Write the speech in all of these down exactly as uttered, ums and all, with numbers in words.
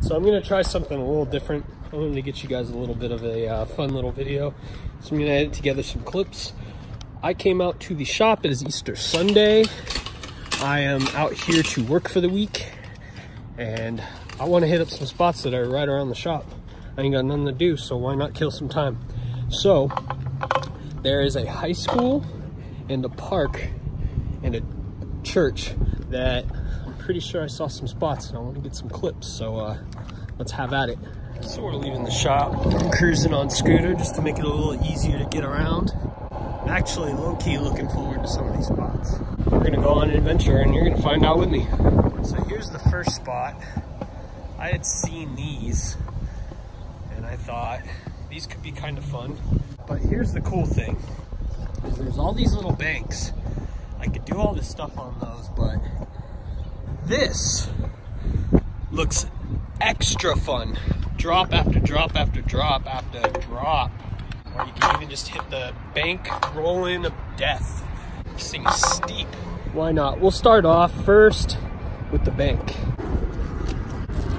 So I'm gonna try something a little different. I wanted to get you guys a little bit of a uh, fun little video. So I'm gonna edit together some clips. I came out to the shop, it is Easter Sunday. I am out here to work for the week, and I wanna hit up some spots that are right around the shop. I ain't got nothing to do, so why not kill some time? So, there is a high school and a park and a church that I'm pretty sure I saw some spots, and I want to get some clips, so uh, let's have at it. So we're leaving the shop, I'm cruising on scooter just to make it a little easier to get around. I'm actually low-key looking forward to some of these spots. We're going to go on an adventure, and you're going to find out with me. So here's the first spot. I had seen these, and I thought these could be kind of fun. But here's the cool thing, is there's all these little banks. I could do all this stuff on those, but this looks extra fun. Drop after drop after drop after drop. Or you can even just hit the bank rolling of death. This thing's steep. Why not? We'll start off first with the bank.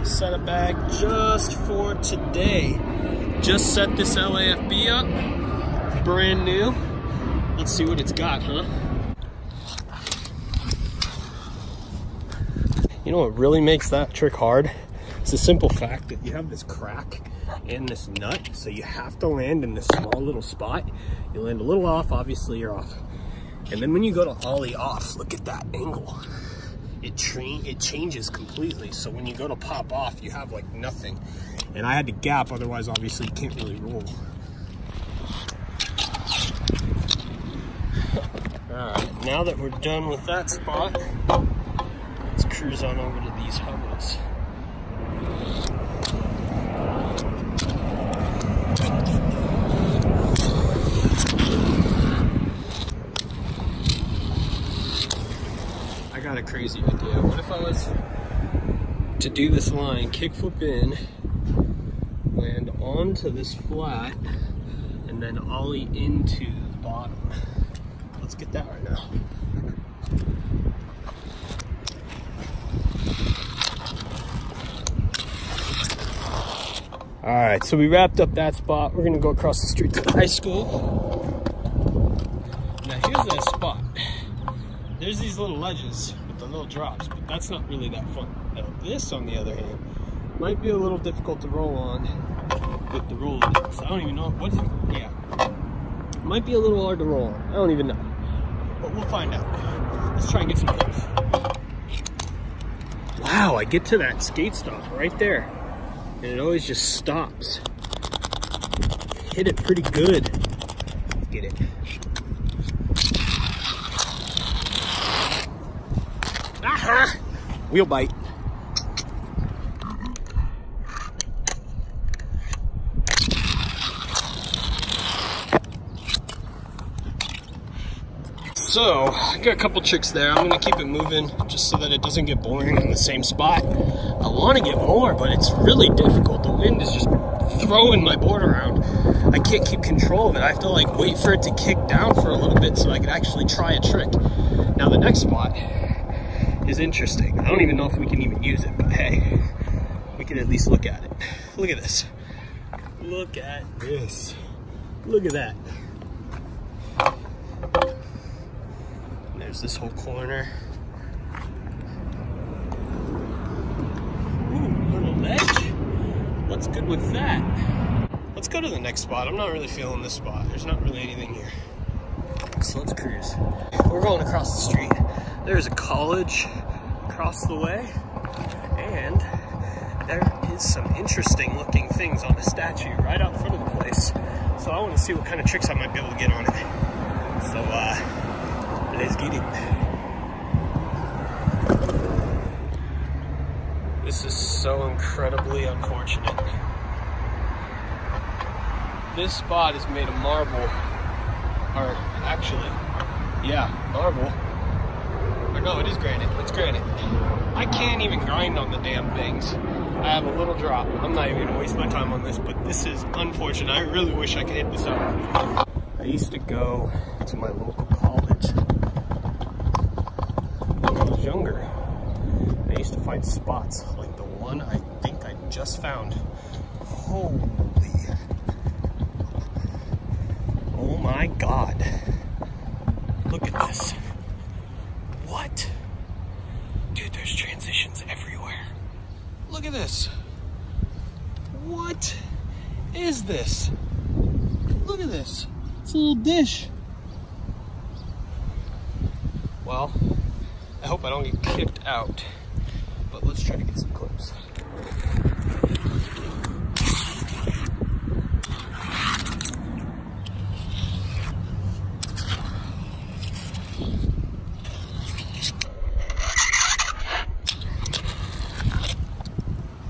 Set a bag just for today. Just set this L A F B up, brand new. Let's see what it's got, huh? You know what really makes that trick hard? It's the simple fact that you have this crack in this nut, so you have to land in this small little spot. You land a little off, obviously you're off. And then when you go to ollie off, look at that angle. It, tra it changes completely, so when you go to pop off, you have like nothing. And I had to gap, otherwise obviously you can't really roll. Alright, now that we're done with that spot, let's cruise on over to these hummels. I got a crazy idea. What if I was to do this line, kickflip in, land onto this flat, and then ollie into the bottom. Let's get that right now. All right, so we wrapped up that spot. We're gonna go across the street to the high school. Now here's that spot. There's these little ledges with the little drops, but that's not really that fun. Now this, on the other hand, might be a little difficult to roll on with the roll of this. I don't even know what, yeah. It might be a little hard to roll on. I don't even know. But we'll find out. Let's try and get some clips. Wow, I get to that skate stop right there. And it always just stops. Hit it pretty good. Get it. Aha! Wheel bite. So, I got a couple tricks there. I'm gonna keep it moving just so that it doesn't get boring in the same spot. I wanna get more, but it's really difficult. The wind is just throwing my board around. I can't keep control of it. I have to like wait for it to kick down for a little bit so I can actually try a trick. Now the next spot is interesting. I don't even know if we can even use it, but hey, we can at least look at it. Look at this. Look at this. Look at that. There's this whole corner. Ooh, little ledge. What's good with that? Let's go to the next spot. I'm not really feeling this spot. There's not really anything here. So let's cruise. We're going across the street. There's a college across the way. And there is some interesting looking things on a statue right out in front of the place. So I want to see what kind of tricks I might be able to get on it. So, uh... let's get it. This is so incredibly unfortunate. This spot is made of marble. Or actually, yeah, marble. Or no, it is granite. It's granite. I can't even grind on the damn things. I have a little drop. I'm not even going to waste my time on this, but this is unfortunate. I really wish I could hit this up. I used to go to my local college. Younger, I used to find spots like the one I think I just found. Holy. Oh my God. Look at this. What? Dude, there's transitions everywhere. Look at this. What is this? Look at this. It's a little dish. Well, I hope I don't get kicked out, but let's try to get some clips.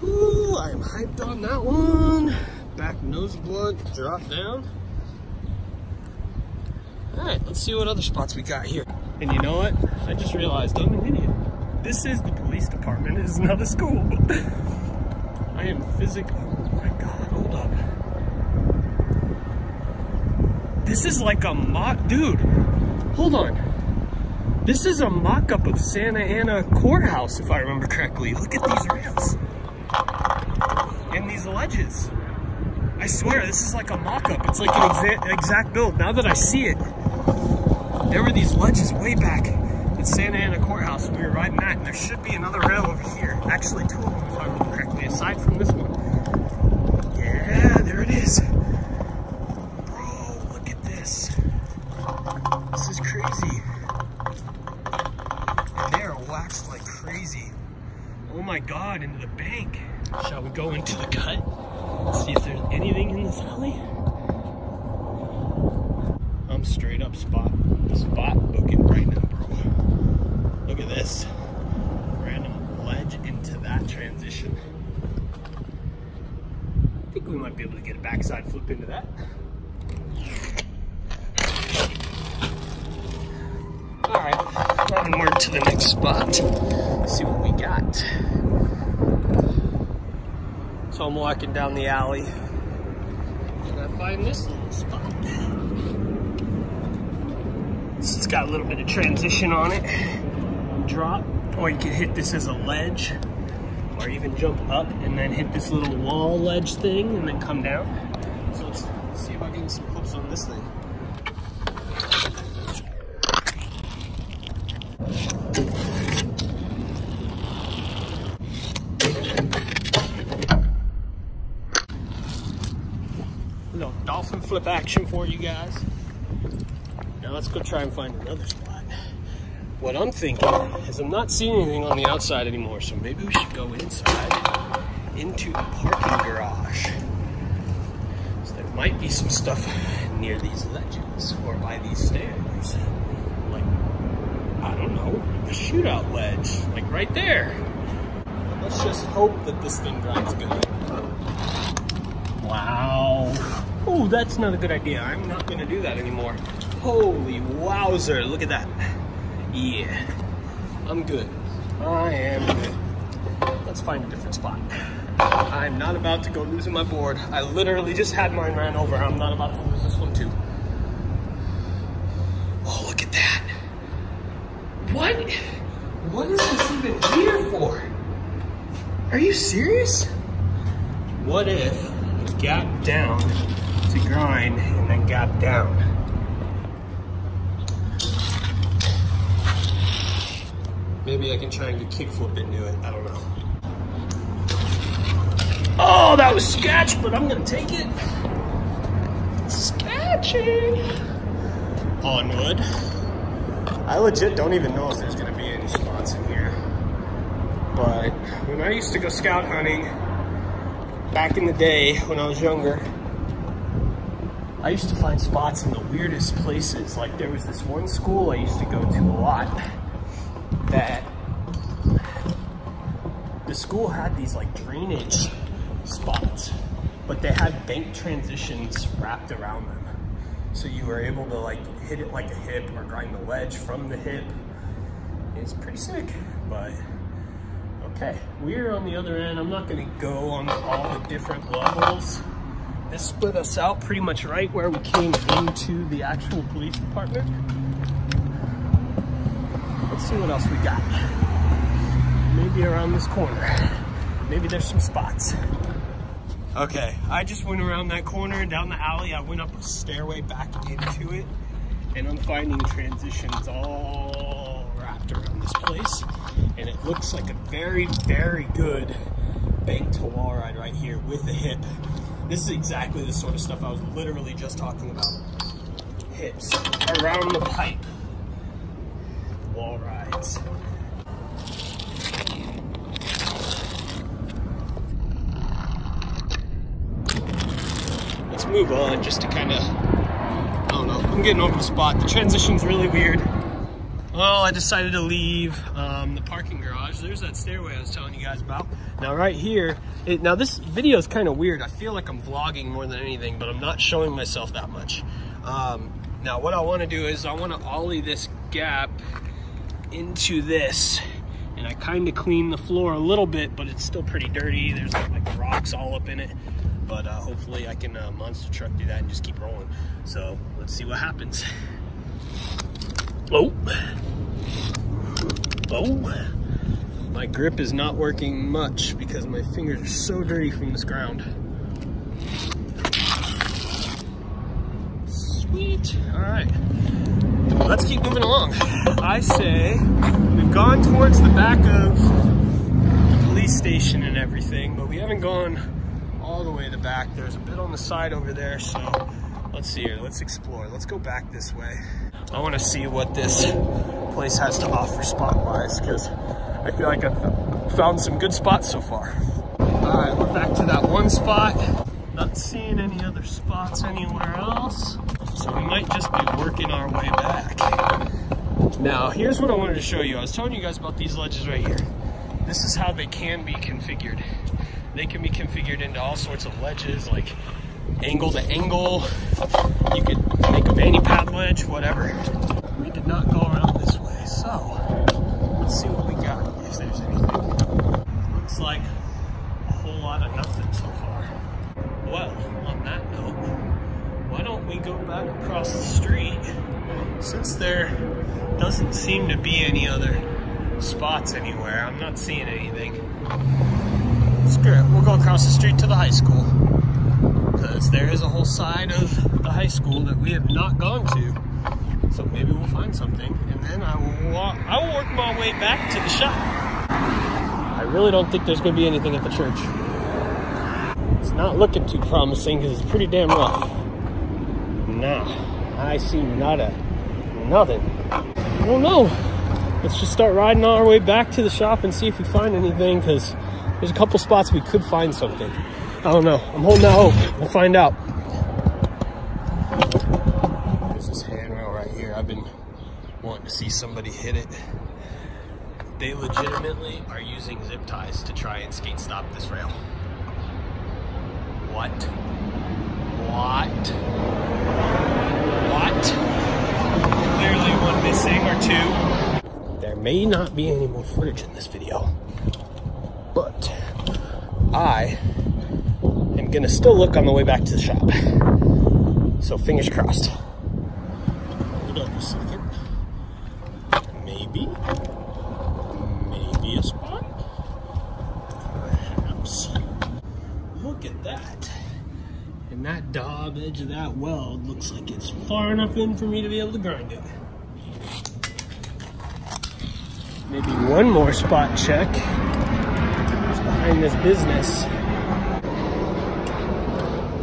Ooh, I'm hyped on that one. Back nose blunt, drop down. All right, let's see what other spots we got here. And you know what? I just realized I'm an idiot. This is the police department. It is not a school. I am physically... Oh my God, hold up. This is like a mock... Dude, hold on. This is a mock-up of Santa Ana Courthouse, if I remember correctly. Look at these rails. And these ledges. I swear, this is like a mock-up. It's like an exa exact build. Now that I see it, there were these ledges way back at Santa Ana Courthouse, and we were riding that, and there should be another rail over here. Actually, two of them, if I remember correctly, aside from this one. Yeah, there it is. Bro, look at this. This is crazy. And they are waxed like crazy. Oh my God, into the bank. Shall we go into the cut? Let's see if there's anything in this alley. I'm straight up spot. Spot booking right now, bro. Look at this. Random ledge into that transition. I think we might be able to get a backside flip into that. Alright, onward to the next spot. Let's see what we got. So I'm walking down the alley. And I find this little spot. So it's got a little bit of transition on it. Drop, or you could hit this as a ledge, or even jump up and then hit this little wall ledge thing and then come down. So let's see if I can get some clips on this thing. A little dolphin flip action for you guys. Now let's go try and find another spot. What I'm thinking is I'm not seeing anything on the outside anymore, so maybe we should go inside into the parking garage. So there might be some stuff near these ledges or by these stairs. Like, I don't know, the shootout ledge, like right there. Let's just hope that this thing drives good. Wow. Oh, that's not a good idea. I'm not gonna do that anymore. Holy wowzer, look at that. Yeah, I'm good. I am good. Let's find a different spot. I'm not about to go losing my board. I literally just had mine ran over. I'm not about to lose this one too. Oh, look at that. What? What is this even here for? Are you serious? What if we gap down to grind and then gap down? Maybe I can try and get kickflip into it. I don't know. Oh, that was sketch, but I'm gonna take it. Sketching. Onward. I legit don't even know if there's gonna be any spots in here. But when I used to go scout hunting back in the day when I was younger, I used to find spots in the weirdest places. Like there was this one school I used to go to a lot. That the school had these like drainage spots, but they had bank transitions wrapped around them. So you were able to like hit it like a hip or grind the ledge from the hip. It's pretty sick, but okay. We're on the other end. I'm not gonna go on all the different levels. This split us out pretty much right where we came into the actual police department. Let's see what else we got. Maybe around this corner. Maybe there's some spots. Okay, I just went around that corner, down the alley. I went up a stairway back into it, and I'm finding transitions all wrapped around this place. And it looks like a very, very good bank to wall ride right here with a hip. This is exactly the sort of stuff I was literally just talking about. Hips around the pipe, wall rides. Move on just to kind of, I don't know, I'm getting over the spot. The transition's really weird. Well, I decided to leave um, the parking garage. There's that stairway I was telling you guys about. Now right here, it, now this video is kind of weird. I feel like I'm vlogging more than anything, but I'm not showing myself that much. Um, now what I want to do is I want to ollie this gap into this, and I kind of clean the floor a little bit, but it's still pretty dirty. There's like, like rocks all up in it. But uh, hopefully I can uh, monster truck through that and just keep rolling. So let's see what happens. Oh, oh, my grip is not working much because my fingers are so dirty from this ground. Sweet, all right, let's keep moving along. I say we've gone towards the back of the police station and everything, but we haven't gone all the way to the back. There's a bit on the side over there, so let's see here, let's explore. Let's go back this way. I want to see what this place has to offer spot-wise, because I feel like I've found some good spots so far. All right, we're back to that one spot. Not seeing any other spots anywhere else, so we might just be working our way back. Now, here's what I wanted to show you. I was telling you guys about these ledges right here. This is how they can be configured. They can be configured into all sorts of ledges, like angle to angle. You could make a mani pad ledge, whatever. We did not go around this way, so let's see what we got, if there's anything. Looks like a whole lot of nothing so far. Well, on that note, why don't we go back across the street? Since there doesn't seem to be any other spots anywhere, I'm not seeing anything. Screw it, we'll go across the street to the high school, because there is a whole side of the high school that we have not gone to, so maybe we'll find something, and then I will, walk, I will work my way back to the shop. I really don't think there's going to be anything at the church. It's not looking too promising, because it's pretty damn rough. Nah, I see nada, nothing. I don't know. Let's just start riding our way back to the shop and see if we find anything, because there's a couple spots we could find something. I don't know. I'm holding out hope. We'll find out. There's this handrail right here. I've been wanting to see somebody hit it. They legitimately are using zip ties to try and skate stop this rail. What? What? What? Clearly one missing or two. There may not be any more footage in this video, but I am gonna still look on the way back to the shop. So fingers crossed. Hold up a second. Maybe, maybe a spot. Perhaps. Look at that. And that daub edge of that weld looks like it's far enough in for me to be able to grind it. Maybe one more spot check behind this business,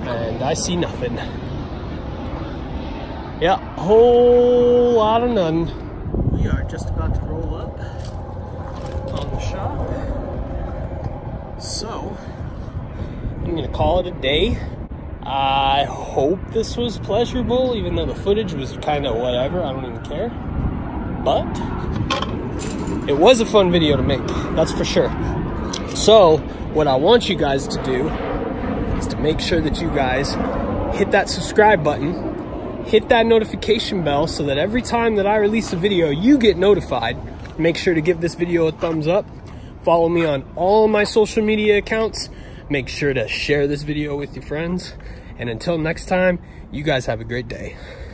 and I see nothing. Yeah, whole lot of none. We are just about to roll up on the shop, so I'm gonna call it a day. I hope this was pleasurable, even though the footage was kind of whatever. I don't even care, but it was a fun video to make, that's for sure. So what I want you guys to do is to make sure that you guys hit that subscribe button, hit that notification bell, so that every time that I release a video, you get notified. Make sure to give this video a thumbs up. Follow me on all my social media accounts. Make sure to share this video with your friends. And until next time, you guys have a great day.